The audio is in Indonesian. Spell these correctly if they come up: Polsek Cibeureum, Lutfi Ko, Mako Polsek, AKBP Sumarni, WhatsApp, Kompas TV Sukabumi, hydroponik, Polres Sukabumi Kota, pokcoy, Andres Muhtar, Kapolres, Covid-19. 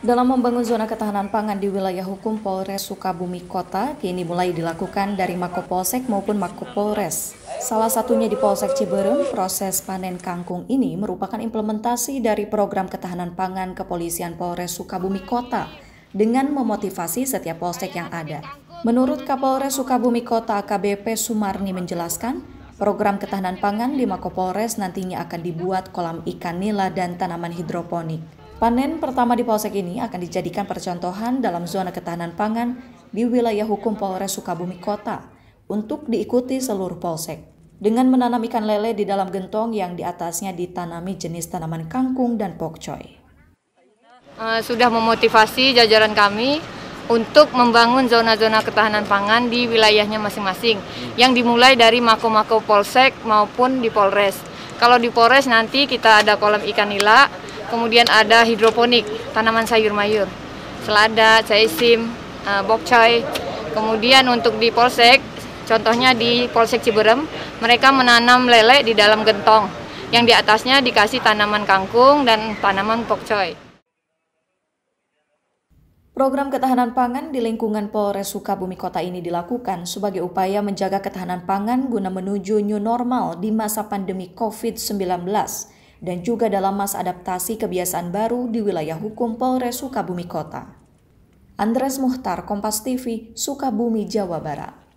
Dalam membangun zona ketahanan pangan di wilayah hukum Polres Sukabumi Kota, kini mulai dilakukan dari Mako Polsek maupun Mako Polres. Salah satunya di Polsek Cibeureum, proses panen kangkung ini merupakan implementasi dari program ketahanan pangan Kepolisian Polres Sukabumi Kota dengan memotivasi setiap polsek yang ada. Menurut Kapolres Sukabumi Kota AKBP Sumarni menjelaskan, program ketahanan pangan di Mako Polres nantinya akan dibuat kolam ikan nila dan tanaman hidroponik. Panen pertama di polsek ini akan dijadikan percontohan dalam zona ketahanan pangan di wilayah hukum Polres Sukabumi Kota untuk diikuti seluruh polsek. Dengan menanam ikan lele di dalam gentong yang di atasnya ditanami jenis tanaman kangkung dan pokcoy. Sudah memotivasi jajaran kami untuk membangun zona-zona ketahanan pangan di wilayahnya masing-masing yang dimulai dari Mako-Mako Polsek maupun di Polres. Kalau di Polres nanti kita ada kolam ikan nila, kemudian ada hidroponik, tanaman sayur mayur, selada, caisim, bokcoy. Kemudian untuk di polsek, contohnya di Polsek Cibeureum, mereka menanam lele di dalam gentong, yang di atasnya dikasih tanaman kangkung dan tanaman bokcoy. Program ketahanan pangan di lingkungan Polres Sukabumi Kota ini dilakukan sebagai upaya menjaga ketahanan pangan guna menuju new normal di masa pandemi COVID-19. Dan juga dalam masa adaptasi kebiasaan baru di wilayah hukum Polres Sukabumi Kota. Andres Muhtar, Kompas TV, Sukabumi, Jawa Barat.